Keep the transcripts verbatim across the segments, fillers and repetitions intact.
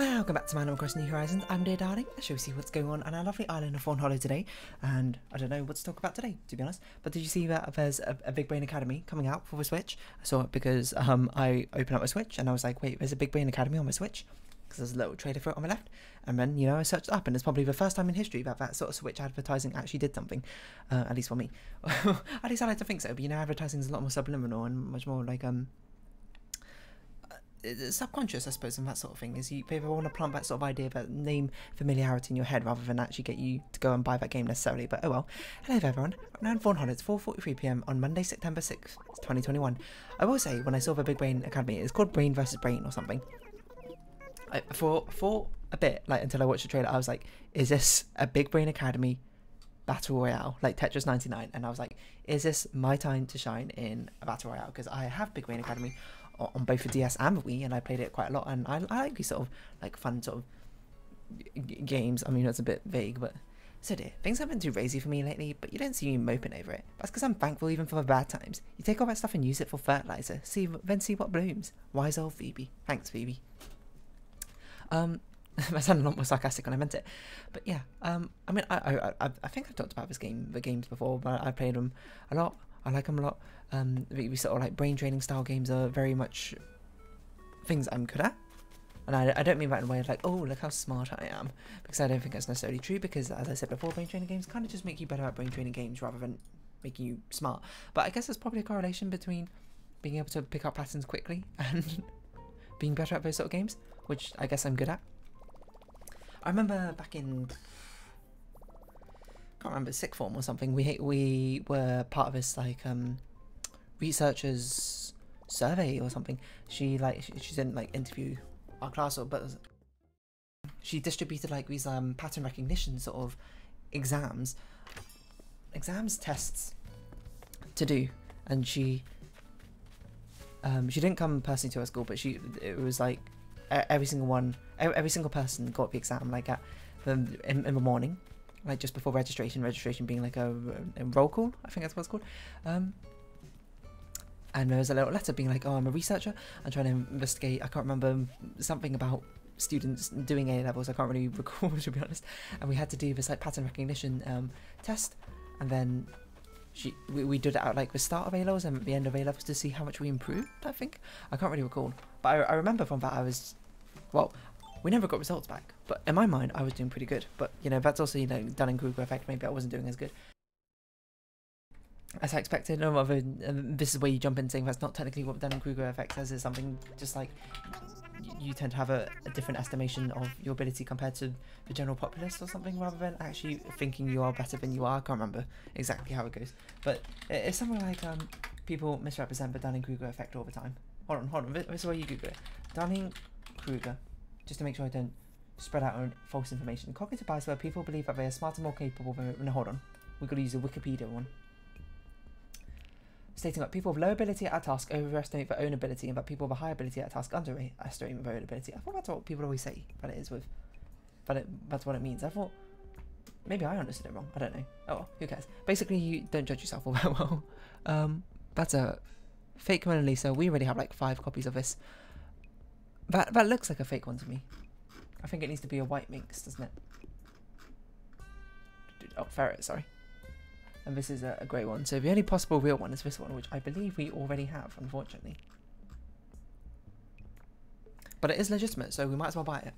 Welcome back to my Animal Crossing New Horizons. I'm Deer Darling. I shall see what's going on on our lovely island of Fawnhollow today. And I don't know what to talk about today, to be honest. But did you see that there's a, a Big Brain Academy coming out for the Switch? I saw it because um, I opened up my Switch and I was like, wait, there's a Big Brain Academy on my Switch? Because there's a little trailer for it on my left. And then, you know, I searched up and it's probably the first time in history that that sort of Switch advertising actually did something. Uh, at least for me. At least I like to think so. But, you know, advertising is a lot more subliminal and much more like... um. subconscious, I suppose, and that sort of thing is you they want to plant that sort of idea, that name familiarity in your head rather than actually get you to go and buy that game necessarily. But oh well. Hello there, everyone. I'm now in Fawnhollow. It's four forty-three p m on Monday, September sixth, twenty twenty-one. I will say, when I saw the Big Brain Academy, it's called Brain versus Brain or something. I, for for a bit, like until I watched the trailer, I was like, is this a Big Brain Academy battle royale like Tetris ninety-nine? And I was like, is this my time to shine in a battle royale? Because I have Big Brain Academy on both the D S and the Wii, and I played it quite a lot, and I, I like these sort of like fun sort of g games. I mean, it's a bit vague, but so dear, things have been too crazy for me lately, but you don't see me moping over it. That's because I'm thankful even for the bad times. You take all that stuff and use it for fertilizer, see then see what blooms. Wise old Phoebe. Thanks, Phoebe. Um, that sounded a lot more sarcastic when I meant it, but yeah. Um, I mean, I I I think I've talked about this game, the games before, but I played them a lot. I like them a lot. Um, we sort of like brain training style games are very much things I'm good at, and I, I don't mean that in a way of like, oh, look how smart I am, because I don't think that's necessarily true. Because as I said before, brain training games kind of just make you better at brain training games rather than making you smart. But I guess there's probably a correlation between being able to pick up patterns quickly and being better at those sort of games, which I guess I'm good at. I remember back in. Can't remember, sixth form or something, we we were part of this like um researchers survey or something. She like she, she didn't like interview our class, or but she distributed like these um pattern recognition sort of exams exams tests to do, and she um she didn't come personally to our school, but she it was like every single one every single person got the exam like at the, in, in the morning, like just before registration, registration being like a, a roll call, I think that's what it's called. Um, and there was a little letter being like, oh, I'm a researcher, I'm trying to investigate, I can't remember, something about students doing A levels, I can't really recall, to be honest. And we had to do this like pattern recognition um, test, and then she we, we did it at like the start of A levels and at the end of A levels to see how much we improved, I think. I can't really recall, but I, I remember from that I was, well, we never got results back, but in my mind, I was doing pretty good. But, you know, that's also, you know, Dunning-Kruger effect. Maybe I wasn't doing as good as I expected. No, rather, um, this is where you jump in saying that's not technically what Dunning-Kruger effect says. It's something just like you tend to have a, a different estimation of your ability compared to the general populace or something, rather than actually thinking you are better than you are. I can't remember exactly how it goes. But it's something like um, people misrepresent the Dunning-Kruger effect all the time. Hold on, hold on. This is where you Google it. Dunning-Kruger. Just to make sure I don't spread out on false information. Cognitive bias, where people believe that they are smarter, more capable than... No, hold on. We've got to use a Wikipedia one. Stating that people of low ability at a task overestimate their own ability, and that people of a high ability at a task underestimate their own ability. I thought that's what people always say, but it is with... But it, that's what it means. I thought... Maybe I understood it wrong. I don't know. Oh, well, who cares? Basically, you don't judge yourself all that well. Um, that's a fake one, Lisa. We already have, like, five copies of this. That, that looks like a fake one to me. I think it needs to be a white minx, doesn't it? Oh, ferret, sorry. And this is a, a grey one. So the only possible real one is this one, which I believe we already have, unfortunately. But it is legitimate, so we might as well buy it,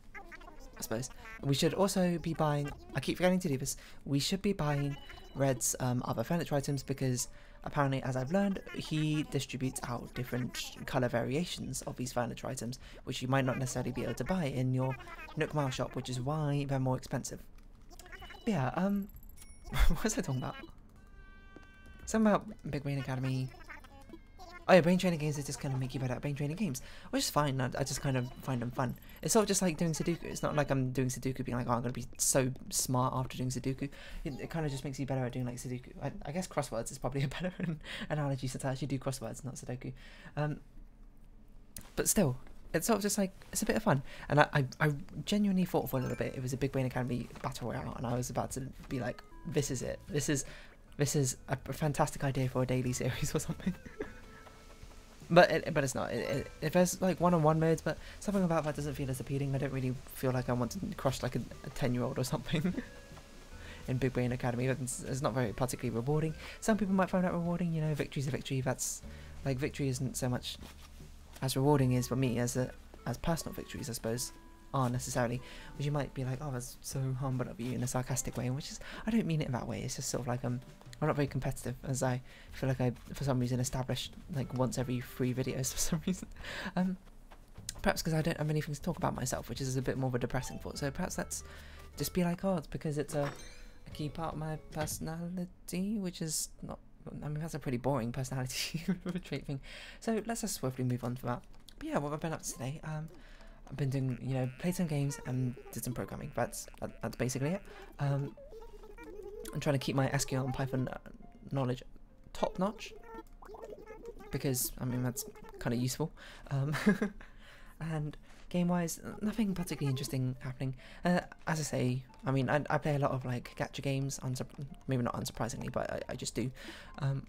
I suppose. We should also be buying... I keep forgetting to do this. We should be buying Red's um, other furniture items, because... Apparently, as I've learned, he distributes out different colour variations of these furniture items, which you might not necessarily be able to buy in your Nook Mile shop, which is why they're more expensive. But yeah, um, what was I talking about? Something about Big Brain Academy. Oh yeah, brain training games are just kind of make you better at brain training games, which is fine. I, I just kind of find them fun. It's sort of just like doing Sudoku. It's not like I'm doing Sudoku being like, oh, I'm going to be so smart after doing Sudoku. It, it kind of just makes you better at doing like Sudoku. I, I guess crosswords is probably a better analogy, since I actually do crosswords, not Sudoku. Um, but still, it's sort of just like, it's a bit of fun. And I, I, I genuinely thought for a little bit, it was a Big Brain Academy battle royale, and I was about to be like, this is it. This is, this is a fantastic idea for a daily series or something. But it, but it's not. It, it, if there's like one-on-one modes, but something about that doesn't feel as appealing. I don't really feel like I want to crush like a ten-year-old or something in Big Brain Academy. It's, it's not very particularly rewarding. Some people might find that rewarding. You know, victory's a victory. That's like victory isn't so much as rewarding is for me as a, as personal victories, I suppose, are necessarily. Which you might be like, oh, that's so humble of you in a sarcastic way. Which is, I don't mean it that way. It's just sort of like um. I'm not very competitive, as I feel like I, for some reason, established like once every three videos for some reason. Um, perhaps because I don't have many things to talk about myself, which is a bit more of a depressing thought. So perhaps that's just be like, oh, it's because it's a, a key part of my personality, which is not. I mean, that's a pretty boring personality trait thing. So let's just swiftly move on from that. But yeah, what I've been up to today. Um, I've been doing, you know, played some games and did some programming. That's that, that's basically it. Um. I'm trying to keep my S Q L and Python knowledge top-notch, because, I mean, that's kind of useful. Um, and game-wise, nothing particularly interesting happening. Uh, as I say, I mean, I, I play a lot of, like, gacha games, maybe not unsurprisingly, but I, I just do. Um,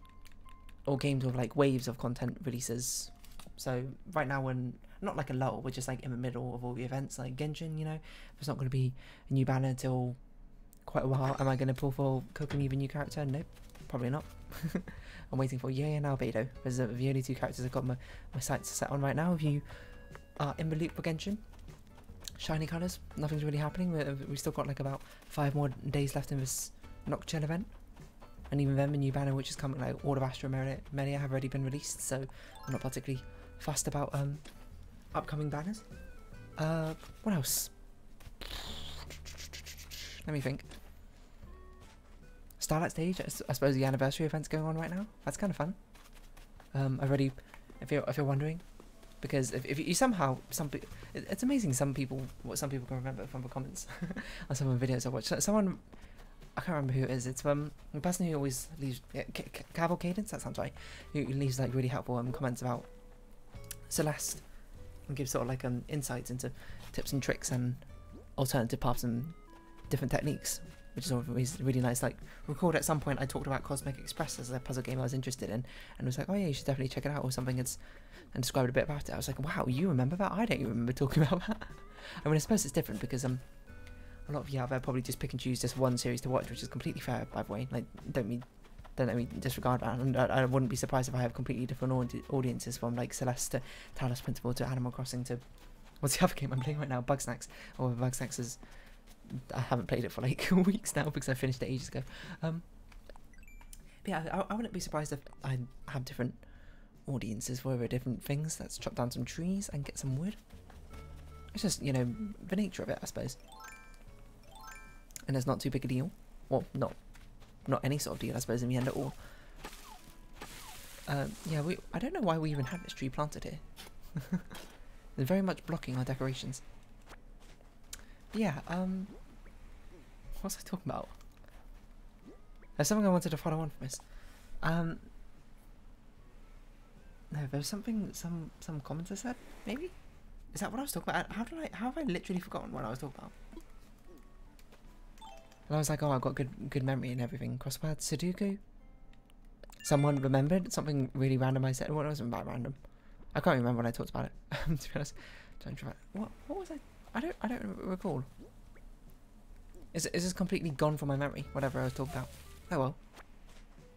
or games with, like, waves of content releases. So, right now, when not like a lull, we're just, like, in the middle of all the events, like Genshin, you know? There's not going to be a new banner till quite a while. Am I going to pull for Kokomi, the new character? Nope, probably not. I'm waiting for Yae and Albedo. Those are the only two characters I've got my, my sights set on right now. If you are in the loop for Genshin, shiny colours, nothing's really happening. We're, we've still got like about five more days left in this Nocturne event. And even then, the new banner, which is coming, like all of Astra and Melia have already been released, so I'm not particularly fussed about um, upcoming banners. Uh, what else? Let me think. Starlight Stage, I suppose the anniversary event's going on right now. That's kind of fun. Um, I've already, if you're, if you're wondering, because if, if you somehow, some it, it's amazing some people, what some people can remember from the comments on some of the videos I watched. Someone, I can't remember who it is, it's from the person who always leaves, yeah, C C Caval Cadence, that sounds right, who leaves like really helpful um, comments about Celeste and gives sort of like um, insights into tips and tricks and alternative paths and different techniques, which is always really nice. Like, record at some point I talked about Cosmic Express as a puzzle game I was interested in, and was like, oh yeah, you should definitely check it out or something, it's, and described a bit about it. I was like, wow, you remember that? I don't even remember talking about that. I mean, I suppose it's different because um, a lot of you out there probably just pick and choose just one series to watch, which is completely fair, by the way. Like, don't mean, don't let me disregard that. And I, I wouldn't be surprised if I have completely different audi audiences from like Celeste to Talos Principle to Animal Crossing to, what's the other game I'm playing right now? Bugsnax, or Bugsnax is. I haven't played it for like weeks now because I finished it ages ago. Um, but yeah, I, I wouldn't be surprised if I have different audiences for different things. Let's chop down some trees and get some wood. It's just, you know, the nature of it, I suppose. And it's not too big a deal. Well, not not any sort of deal, I suppose, in the end at all. Um, yeah, we. I don't know why we even had this tree planted here. They're very much blocking our decorations. Yeah, um, what was I talking about? There's something I wanted to follow on from this. Um, no, there's something, some, some comments I said, maybe? Is that what I was talking about? How did I, how have I literally forgotten what I was talking about? And I was like, oh, I've got good, good memory and everything. Crossword, Sudoku? Someone remembered something really random I said. Well, it wasn't that random. I can't remember when I talked about it, to be honest. Don't try. What, what was I? I don't, I don't recall. Is, is this completely gone from my memory? Whatever I was talking about. Oh well.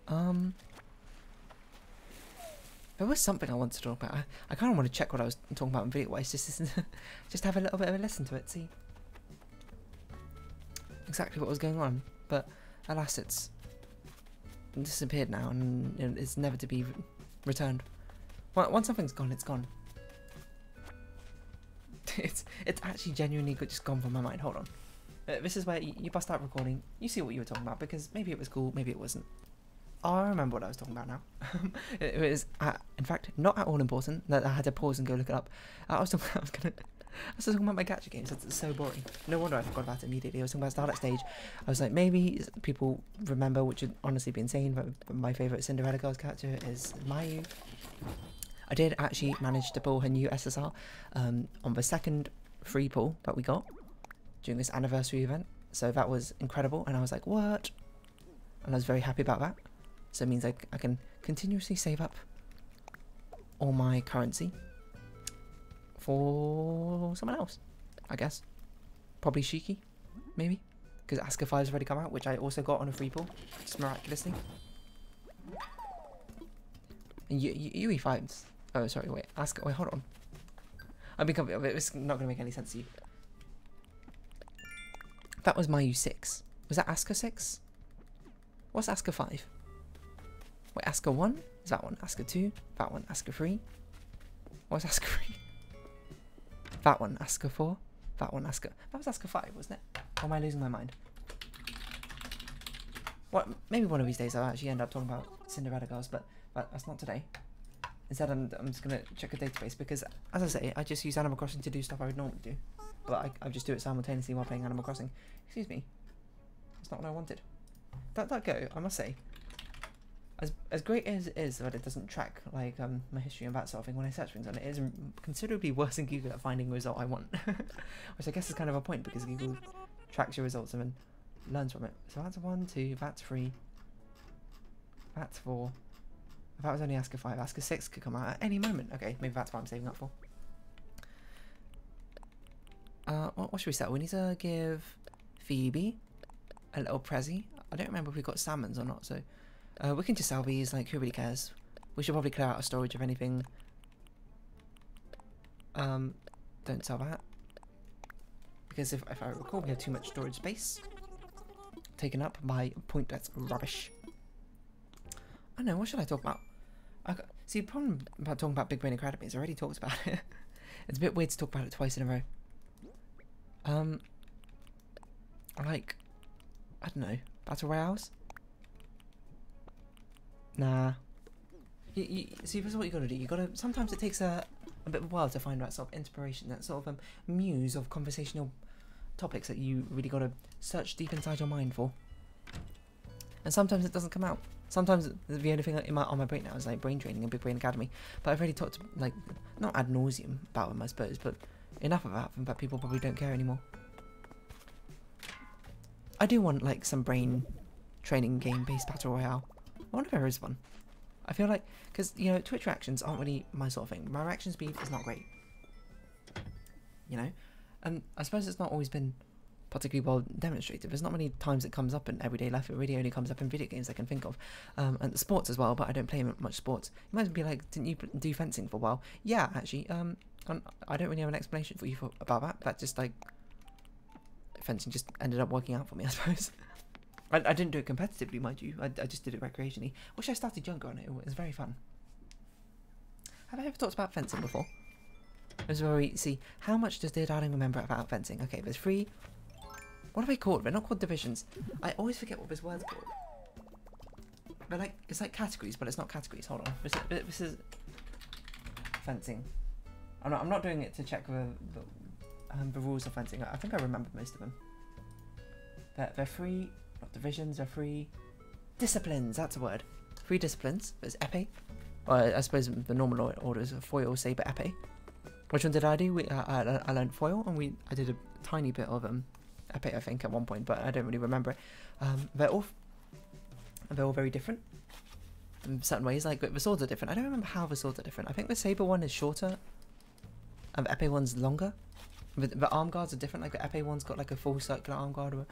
Um. There was something I wanted to talk about. I, I kind of want to check what I was talking about in video-wise. Just, just have a little bit of a listen to it. See exactly what was going on. But alas, it's disappeared now, and it's never to be re returned. Once something's gone, it's gone. It's it's actually genuinely just gone from my mind. Hold on, uh, this is where you, you bust out recording. You see what you were talking about because maybe it was cool, maybe it wasn't. Oh, I remember what I was talking about now. it, it was, uh, in fact, not at all important. That I had to pause and go look it up. Uh, I was talking. About, I was gonna. I was talking about my gacha games. It's so boring. No wonder I forgot about it immediately. I was talking about Starlight Stage. I was like, maybe people remember, which would honestly be insane. But my favourite Cinderella Girls character is Mayu. I did actually manage to pull her new S S R um, on the second free pull that we got during this anniversary event. So that was incredible. And I was like, what? And I was very happy about that. So it means I, I can continuously save up all my currency for someone else, I guess. Probably Shiki, maybe, because Asuka five's already come out, which I also got on a free pull, just miraculously. And Yui fives. Oh, sorry, wait, Asuka. Wait, hold on. I'm becoming. It's not gonna make any sense to you. That was Mayu six. Was that Asuka six? What's Asuka five? Wait, Asuka one? Is that one? Asuka two? That one? Asuka three? What's Asuka three? That one? Asuka four? That one? Asuka. That was Asuka five, wasn't it? Or am I losing my mind? What? Maybe one of these days I'll actually end up talking about Cinderella Girls, but, but that's not today. Instead, I'm, I'm just going to check a database because, as I say, I just use Animal Crossing to do stuff I would normally do. But I, I just do it simultaneously while playing Animal Crossing. Excuse me. That's not what I wanted. That, that go, I must say. As, as great as it is that it doesn't track like um, my history and that sort of thing when I search things on it, it is considerably worse than Google at finding the result I want. Which I guess is kind of a point because Google tracks your results and then learns from it. So that's one, two, that's three, that's four. If that was only Asuka five, Asuka six could come out at any moment. Okay, maybe that's what I'm saving up for. Uh, what, what should we sell? We need to give Phoebe a little prezi. I don't remember if we got salmons or not, so uh, we can just sell these, like, who really cares? We should probably clear out our storage of anything. Um, don't sell that. Because if, if I recall, we have too much storage space taken up by pointless rubbish. I don't know, what should I talk about? I got, see, the problem about talking about Big Brain Academy is I already talked about it. It's a bit weird to talk about it twice in a row. Um, like, I don't know, Battle Royales? Nah. You, you, see, that's what you gotta do. You gotta, sometimes it takes a, a bit of a while to find that sort of inspiration, that sort of um, muse of conversational topics that you really gotta search deep inside your mind for. And sometimes it doesn't come out. Sometimes the only thing in my, on my brain now is like brain training and Big Brain Academy. But I've already talked, like, not ad nauseum about them, I suppose, but enough of that, that people probably don't care anymore. I do want, like, some brain training game-based battle royale. I wonder if there is one. I feel like, because, you know, Twitch reactions aren't really my sort of thing. My reaction speed is not great. You know? And I suppose it's not always been particularly well demonstrated. There's not many times it comes up in everyday life. It really only comes up in video games I can think of, um, and sports as well. But I don't play much sports. You might be like, didn't you do fencing for a while? Yeah, actually. Um, I don't really have an explanation for you for, about that. That just like fencing just ended up working out for me, I suppose. I, I didn't do it competitively, mind you. I, I just did it recreationally. Wish I started younger on it. It was very fun. Have I ever talked about fencing before? This is where we see how much does Dear Darling remember about fencing. Okay, there's three. What are they called? They're not called divisions. I always forget what this word's called. They're like, it's like categories, but it's not categories. Hold on. This is, this is fencing. I'm not, I'm not doing it to check the, the, um, the rules of fencing. I think I remember most of them. They're, they're three, not divisions, they're three disciplines. That's a word. Three disciplines. There's épée. Well, I suppose the normal order is foil, saber, épée. Which one did I do? We, uh, I, I learned foil, and we I did a tiny bit of them. Um, Épée, I think, at one point, but I don't really remember it. Um, they're all, they're all very different in certain ways. Like the swords are different. I don't remember how the swords are different. I think the saber one is shorter, and the épée one's longer. The, the arm guards are different. Like the épée one's got like a full circular arm guard, or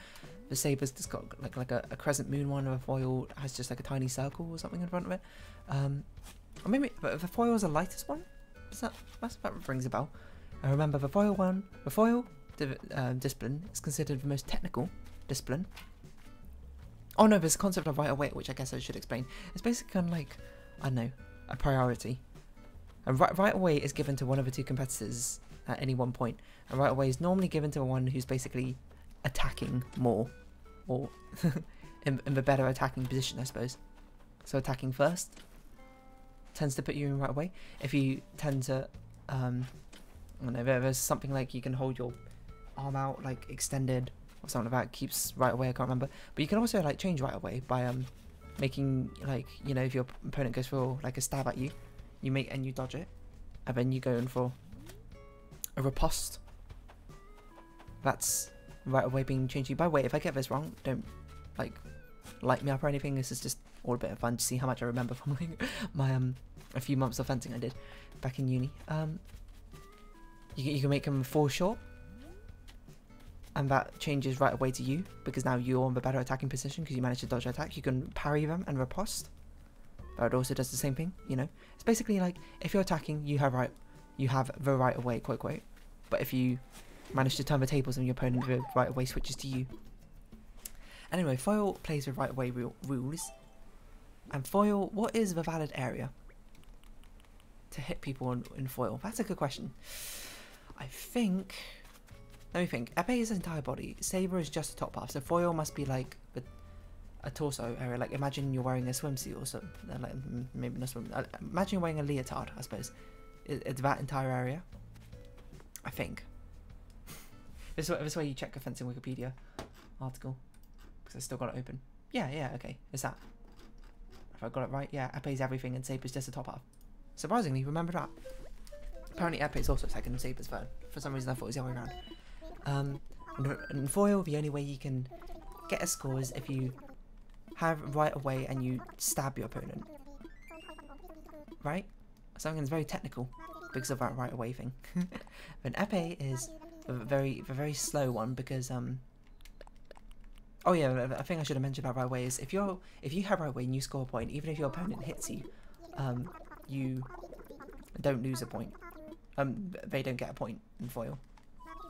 the saber's just got like like a, a crescent moon one, or a foil has just like a tiny circle or something in front of it. Um, or maybe but the foil's the lightest one. Is that that rings a bell? I remember the foil one. The foil. Div um, discipline is considered the most technical discipline. Oh no, there's a concept of right of way, which I guess I should explain. It's basically kind of like, I don't know, a priority. And right, right of way is given to one of the two competitors at any one point. And right of way is normally given to one who's basically attacking more, or in, in the better attacking position, I suppose. So attacking first tends to put you in right of way. If you tend to, um, I don't know, there's something like you can hold your arm out like extended or something like that, keeps right away, I can't remember, but you can also like change right away by um making like, you know, if your opponent goes for like a stab at you, you make and you dodge it, and then you go in for a riposte. That's right away being changed to you. By the way, if I get this wrong, don't like light me up or anything. This is just all a bit of fun to see how much I remember from my, my um a few months of fencing I did back in uni. Um, you, you can make them fall short, and that changes right away to you, because now you're in the better attacking position because you managed to dodge attack. You can parry them and riposte. But it also does the same thing, you know. It's basically like, if you're attacking, you have right, you have the right of way, quote quote. But if you manage to turn the tables and your opponent, the right of way switches to you. Anyway, foil plays with right of way rules. And foil, what is the valid area to hit people in, in foil? That's a good question. I think, let me think. Epee is his entire body. Sabre is just the top half. So foil must be like the a torso area. Like, imagine you're wearing a swimsuit or something. Like, maybe not swim. Imagine you're wearing a leotard, I suppose. It's that entire area, I think. This is, this is where you check a fencing Wikipedia article, because I still got it open. Yeah, yeah, okay. It's that. If I got it right, yeah. Epee's everything and Sabre's just the top half. Surprisingly, remember that. Apparently, Epee's also second and Sabre's third. For some reason, I thought it was the other way around. Um, in foil, the only way you can get a score is if you have right away and you stab your opponent, right? Something that's very technical because of that right away thing. But Epee is a very, a very slow one because um. Oh yeah, I think I should have mentioned about right away is if you're if you have right away and you score a point, even if your opponent hits you, um, you don't lose a point. Um, they don't get a point in foil.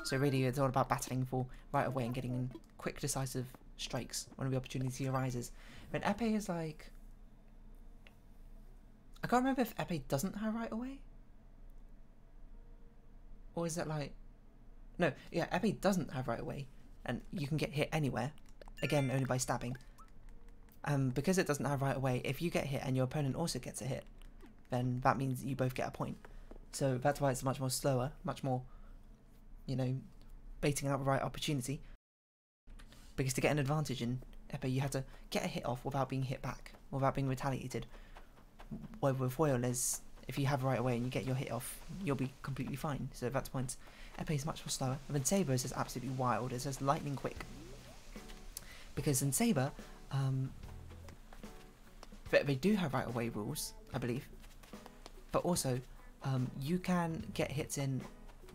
So really, it's all about battling for right away and getting quick, decisive strikes when the opportunity arises. But Epee is like, I can't remember if Epee doesn't have right away, or is it like, no, yeah, Epee doesn't have right away, and you can get hit anywhere, again only by stabbing. Um, because it doesn't have right away, if you get hit and your opponent also gets a hit, then that means you both get a point. So that's why it's much more slower, much more, you know, baiting out the right opportunity. Because to get an advantage in Epee, you have to get a hit off without being hit back, without being retaliated. Where with foil is, if you have right away and you get your hit off, you'll be completely fine. So that's why Epee is much more slower. And then Sabre is just absolutely wild. It's just lightning quick. Because in Sabre, um, they do have right away rules, I believe. But also, um, you can get hits in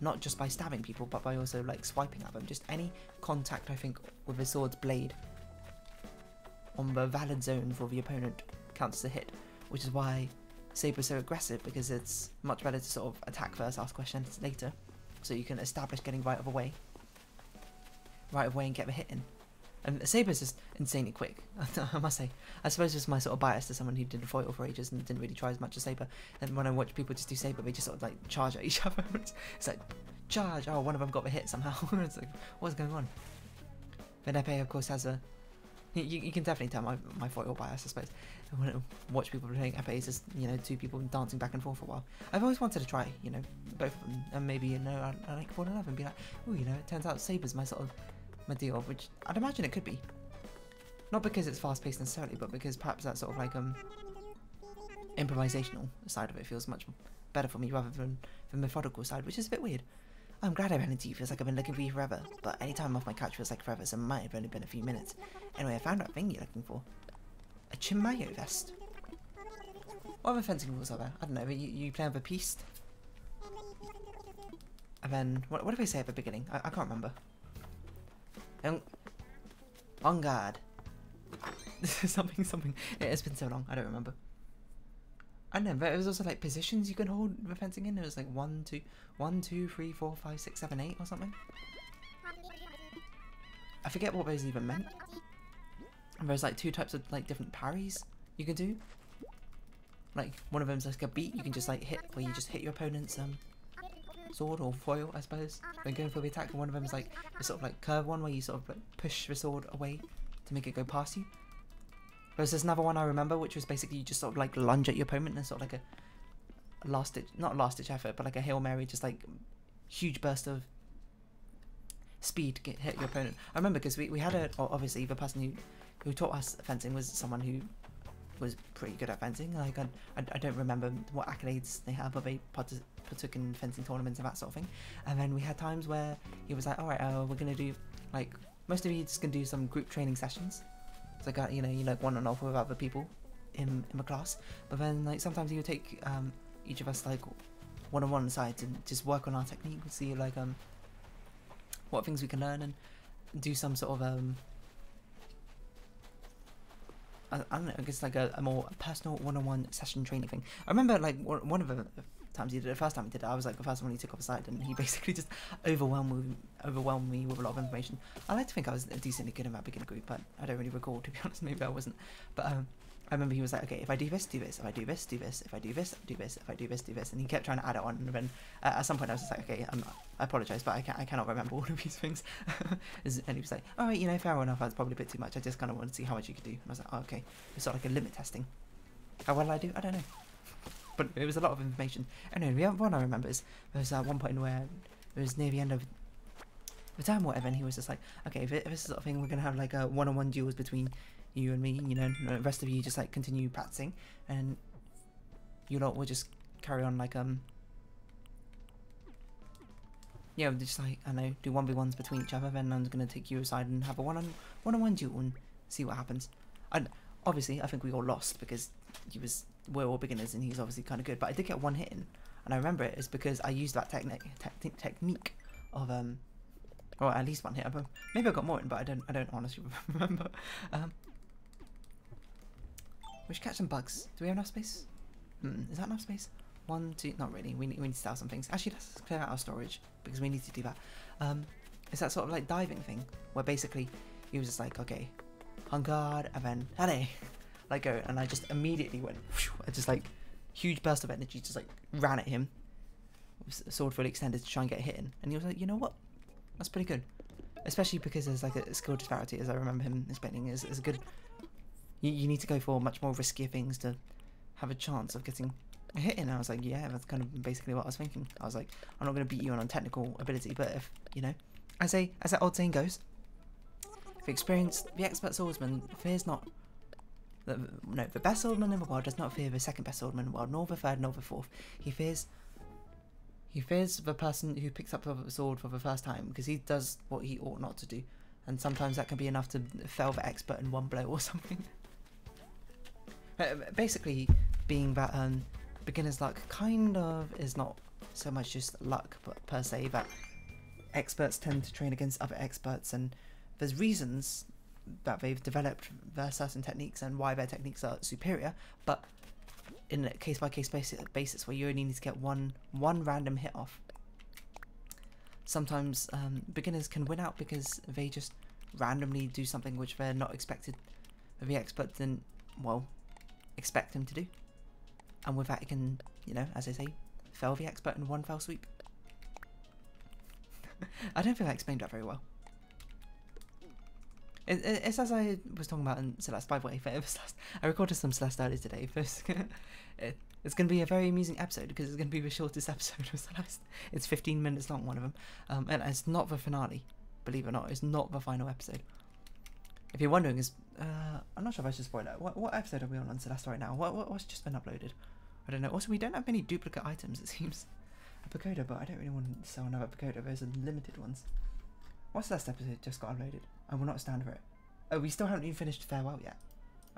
not just by stabbing people, but by also like swiping at them. Just any contact, I think, with the sword's blade on the valid zone for the opponent counts as a hit, which is why Sabre's so aggressive, because it's much better to sort of attack first, ask questions later, so you can establish getting right of the way, right of the way and get the hit in. And Sabre's just insanely quick, I must say. I suppose it's my sort of bias to someone who did foil for ages and didn't really try as much as Sabre. And when I watch people just do Sabre, they just sort of like charge at each other. It's like, charge! Oh, one of them got the hit somehow. It's like, what's going on? But Epee, of course, has a... You, you can definitely tell my, my foil bias, I suppose. When I watch people playing Epee, it's just, you know, two people dancing back and forth for a while. I've always wanted to try, you know, both of them. And maybe, you know, I'd like fall in love and be like, oh, you know, it turns out Sabre's my sort of... my deal, which I'd imagine it could be. Not because it's fast-paced necessarily, but because perhaps that sort of like um improvisational side of it feels much better for me rather than the methodical side, which is a bit weird. I'm glad I ran into you. Feels like I've been looking for you forever, but any time off my couch feels like forever, so it might have only been a few minutes. Anyway, I found that thing you're looking for. A Chimayo vest. What other fencing rules are there? I don't know, but you, you play with a piece. And then, what, what did I say at the beginning? I, I can't remember. On, on guard. something, something. It has been so long, I don't remember. I know, but it was also like positions you can hold the fencing in. It was like one, two, one, two, three, four, five, six, seven, eight, or something. I forget what those even meant. And there's like two types of like different parries you can do. Like one of them's like a beat. You can just like hit, where you just hit your opponent's um. sword or foil, I suppose. They're going for the attack, and one of them is like a sort of like curve one where you sort of like push the sword away to make it go past you. There's this another one I remember, which was basically you just sort of like lunge at your opponent and sort of like a last ditch, not last ditch effort, but like a Hail Mary, just like huge burst of speed to get hit your opponent. I remember because we, we had a, obviously the person who, who taught us fencing was someone who was pretty good at fencing. Like I, I, I don't remember what accolades they have, but they partic partook in fencing tournaments and that sort of thing. And then we had times where he was like, all right, uh, we're gonna do like most of you just gonna do some group training sessions. So like, you know, you like one on off with other people in, in my class, but then like sometimes he would take um, each of us like one on one side and just work on our technique and see like um, what things we can learn and do some sort of um, I, I don't know, I guess like a, a more personal one on one session training thing. I remember like one of the times he did it, the first time he did it, I was like the first one he took off side, and he basically just overwhelmed overwhelmed me with a lot of information. I like to think I was decently good in that beginner group, but I don't really recall, to be honest. Maybe I wasn't, but um, I remember he was like, okay, if I do this, do this, if I do this, do this, if I do this, do this, if I do this, do this, and he kept trying to add it on, and then uh, at some point I was just like, okay, I'm, I apologise, but I, can, I cannot remember all of these things. And he was like, alright, you know, fair enough, that's probably a bit too much, I just kind of wanted to see how much you could do. And I was like, oh, okay, it's sort of like a limit testing. How well I do? I don't know. But it was a lot of information. Anyway, the other one I remember is, there was uh, one point where it was near the end of the time or whatever, and he was just like, okay, if, it, if this is the sort of thing, we're going to have like a one-on-one duels between you and me, you know, and the rest of you just like continue practicing, and you lot will just carry on like um, yeah, just like I know, do one v ones between each other. Then I'm gonna take you aside and have a one on one on one duel and see what happens. And obviously, I think we all lost because he was we're all beginners and he's obviously kind of good. But I did get one hit in, and I remember it is because I used that technique te technique of um, or at least one hit. Maybe I got more in, but I don't I don't honestly remember. Um. We should catch some bugs. Do we have enough space? Mm, is that enough space? One, two, not really. We need, we need to sell some things. Actually, let's clear out our storage because we need to do that. Um, it's that sort of like diving thing where basically he was just like, okay, on guard, and then, hale, let go. And I just immediately went, whoosh, I just like, huge burst of energy, just like ran at him. Sword fully extended to try and get hit in. And he was like, you know what? That's pretty good. Especially because there's like a skill disparity, as I remember him explaining, is a good. You, you need to go for much more riskier things to have a chance of getting a hit in. And I was like, yeah, that's kind of basically what I was thinking. I was like, I'm not going to beat you on technical ability, but if, you know, as, a, as that old saying goes, the experienced, the expert swordsman fears not, the, no, the best swordsman in the world does not fear the second best swordsman in the world, nor the third, nor the fourth. He fears, he fears the person who picks up the sword for the first time, because he does what he ought not to do. And sometimes that can be enough to fell the expert in one blow or something. Basically, being that um, beginner's luck kind of is not so much just luck, but per se, that experts tend to train against other experts, and there's reasons that they've developed their certain techniques and why their techniques are superior, but in a case-by-case basis, basis where you only need to get one, one random hit off. Sometimes um, beginners can win out because they just randomly do something which they're not expected, the expert then, well, expect him to do, and with that, it can, you know, as I say, fell the expert in one fell sweep. I don't think I explained that very well. It, it, it's as I was talking about in Celeste, by the way, for Celeste, I recorded some Celeste earlier today. it, it's going to be a very amusing episode because it's going to be the shortest episode of Celeste. It's fifteen minutes long, one of them, um, and it's not the finale, believe it or not, it's not the final episode. If you're wondering, is uh, I'm not sure if I should spoil it. What, what episode are we on on Celeste right now? What, what, what's just been uploaded? I don't know. Also, we don't have many duplicate items, it seems. A Pakoda, but I don't really want to sell another Pakoda. Those are limited ones. What's Celeste episode just got uploaded? I will not stand for it. Oh, we still haven't even finished Farewell yet.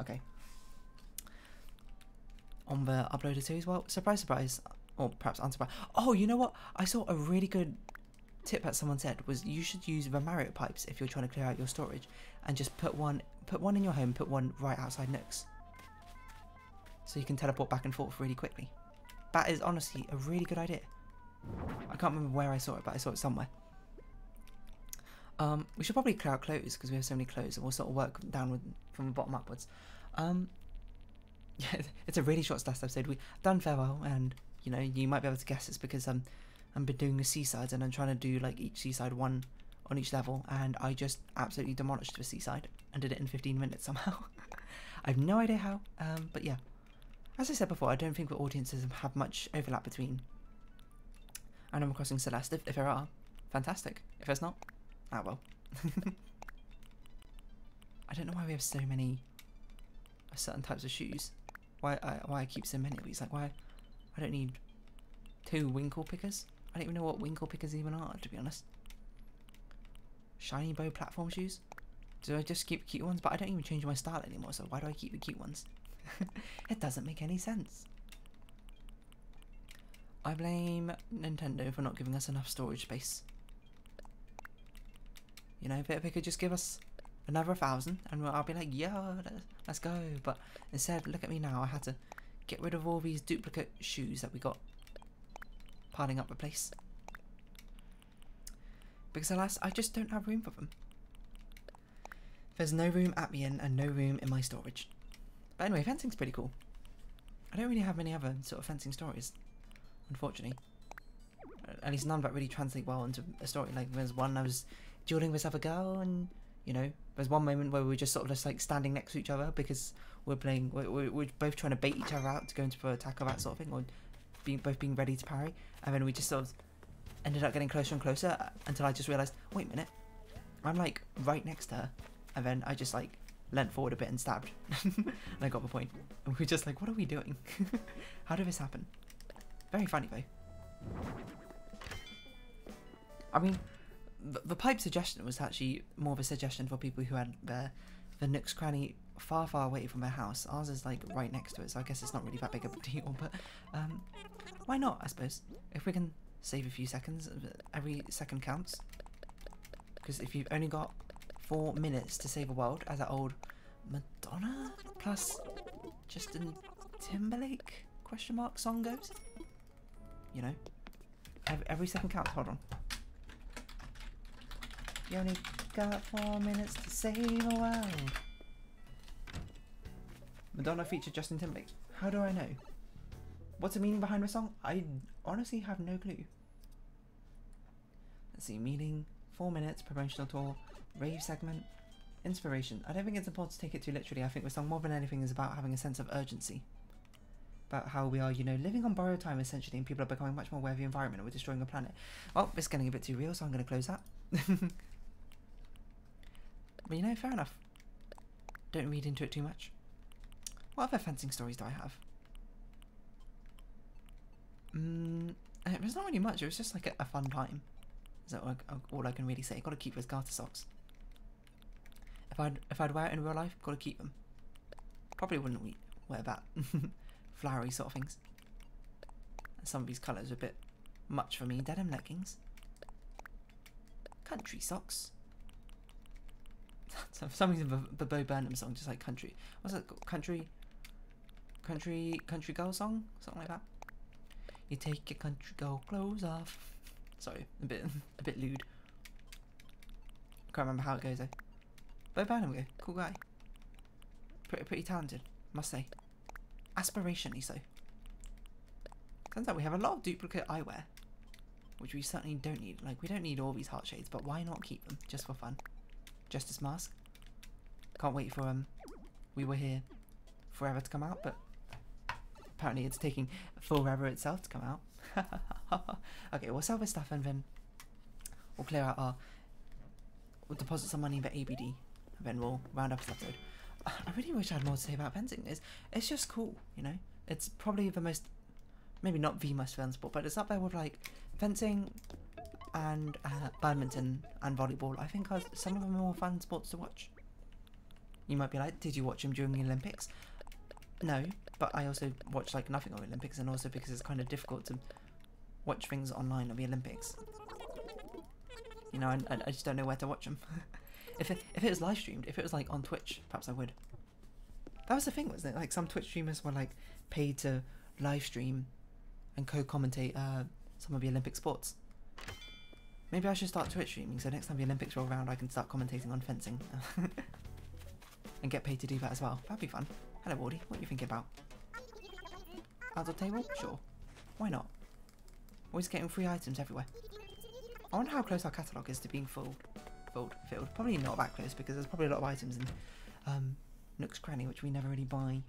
Okay. On the uploaded series, well, surprise, surprise. Or perhaps unsurprise. Oh, you know what? I saw a really good tip that someone said was you should use the Mario pipes if you're trying to clear out your storage, and just put one put one in your home, put one right outside Nook's, so you can teleport back and forth really quickly. That is honestly a really good idea. I can't remember where I saw it, but I saw it somewhere. Um, we should probably clear out clothes because we have so many clothes, and we'll sort of work downward from the bottom upwards. Um, yeah, it's a really short last episode. We've done Farewell, and you know you might be able to guess it's because um. I've been doing the seasides, and I'm trying to do like each seaside one on each level, and I just absolutely demolished the seaside and did it in fifteen minutes somehow. I've no idea how, um, but yeah. As I said before, I don't think the audiences have much overlap between Animal Crossing Celeste. If, if there are, fantastic. If there's not, ah well. I don't know why we have so many of certain types of shoes. Why I, why I keep so many of these? Like why I don't need two Winkle pickers. I don't even know what Winkle pickers even are, to be honest. Shiny bow platform shoes? Do I just keep the cute ones? But I don't even change my style anymore, so why do I keep the cute ones? It doesn't make any sense. I blame Nintendo for not giving us enough storage space. You know, if they could just give us another thousand and I'll be like, yeah, let's go. But instead, look at me now. I had to get rid of all these duplicate shoes that we got piling up the place. Because alas, I just don't have room for them. There's no room at the inn and no room in my storage. But anyway, fencing's pretty cool. I don't really have many other sort of fencing stories, unfortunately. At least none that really translate well into a story. Like, there's one I was dueling with this other girl, and, you know, there's one moment where we were just sort of just, like, standing next to each other because we're playing, we're, we're both trying to bait each other out to go into for attack or that sort of thing, or being, both being ready to parry, and then we just sort of ended up getting closer and closer until I just realised, wait a minute, I'm, like, right next to her, and then I just, like, leant forward a bit and stabbed, and I got the point. And we were just like, what are we doing? How did this happen? Very funny, though. I mean, the, the pipe suggestion was actually more of a suggestion for people who had their, the Nook's Cranny far, far away from their house. Ours is, like, right next to it, so I guess it's not really that big of a deal, but um, why not, I suppose? If we can save a few seconds, every second counts. Because if you've only got four minutes to save a world, as that old Madonna plus Justin Timberlake question mark song goes, you know, every second counts. Hold on. You only got four minutes to save a world. Madonna featured Justin Timberlake. How do I know? What's the meaning behind the song? I honestly have no clue. Let's see, meaning, four minutes, promotional tour, rave segment, inspiration. I don't think it's important to take it too literally. I think the song more than anything is about having a sense of urgency. About how we are, you know, living on borrowed time essentially, and people are becoming much more aware of the environment and we're destroying the planet. Well, it's getting a bit too real, so I'm going to close that. But you know, fair enough. Don't read into it too much. What other fencing stories do I have? Mm, it was not really much, it was just like a, a fun time. Is that all I, all I can really say? Gotta keep those garter socks. If I'd, if I'd wear it in real life, gotta keep them. Probably wouldn't we wear that. Flowery sort of things. Some of these colours are a bit much for me. Denim leggings. Country socks. For some reason, the, the Bo Burnham song, just like country. What's that called? Country, country, country girl song? Something like that. You take your country girl clothes off. Sorry, a bit, a bit lewd. Can't remember how it goes though. Bo Burnham, go. Cool guy. Pretty, pretty talented, must say. Aspirationally so. Turns out we have a lot of duplicate eyewear, which we certainly don't need. Like, we don't need all these heart shades, but why not keep them just for fun? Justice Mask. Can't wait for um, We Were Here Forever to come out, but apparently it's taking forever itself to come out. Okay, we'll sell this stuff and then we'll clear out our, we'll deposit some money in the A B D and then we'll round up this episode. I really wish I had more to say about fencing. It's, it's just cool, you know? It's probably the most, maybe not the most fun sport, but it's up there with like fencing and uh, badminton and volleyball. I think some of them are more fun sports to watch. You might be like, did you watch them during the Olympics? No, but I also watch like nothing on the Olympics, and also because it's kind of difficult to watch things online on the Olympics. You know, I, I just don't know where to watch them. If it, if it was live streamed, if it was like on Twitch, perhaps I would. That was the thing, wasn't it? Like some Twitch streamers were like paid to live stream and co-commentate uh, some of the Olympic sports. Maybe I should start Twitch streaming, so next time the Olympics roll around I can start commentating on fencing. And get paid to do that as well. That'd be fun. Hello Wardy, what are you thinking about? Outdoor table? Sure. Why not? Always getting free items everywhere. I wonder how close our catalogue is to being full. Filled, filled. Probably not that close because there's probably a lot of items in um, Nook's Cranny which we never really buy.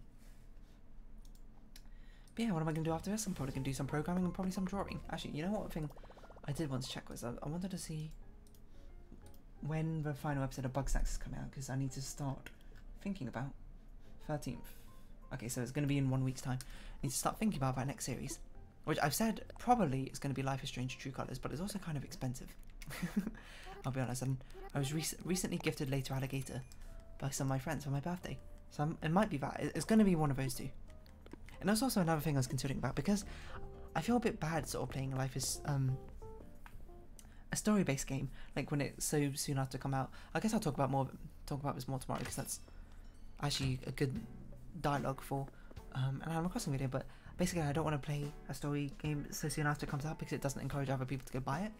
But yeah, what am I going to do after this? I'm probably going to do some programming and probably some drawing. Actually, you know what thing I did want to check was I, I wanted to see when the final episode of Bugsnax is coming out because I need to start thinking about thirteenth. Okay, so it's going to be in one week's time. I need to start thinking about that next series, which I've said probably is going to be Life is Strange True Colours, but it's also kind of expensive. I'll be honest, I'm, I was rec recently gifted Later Alligator by some of my friends for my birthday, So I'm, it might be that. It's going to be one of those two. And that's also another thing I was considering about, because I feel a bit bad sort of playing Life is um, a story-based game, like when it's so soon after come out. I guess I'll talk about more talk about this more tomorrow, because that's actually a good dialogue for um, an Animal Crossing video. But basically, I don't want to play a story game so soon after it comes out, because it doesn't encourage other people to go buy it.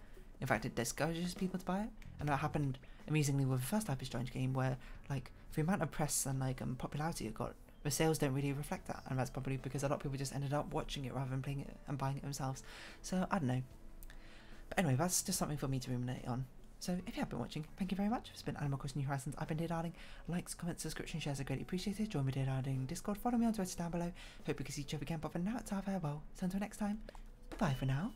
In fact, it discourages people to buy it, and that happened amazingly with the first Life is Strange game, where like the amount of press and like um, popularity it got, the sales don't really reflect that, and that's probably because a lot of people just ended up watching it rather than playing it and buying it themselves. So I don't know. But anyway, that's just something for me to ruminate on. So if you have been watching, thank you very much. It's been Animal Crossing New Horizons. I've been Deer Darling. Likes, comments, subscription, shares are greatly appreciated. Join me Deer Darling Discord. Follow me on Twitter down below. Hope we can see each other again. But for now, it's our farewell. So until next time, bye bye for now.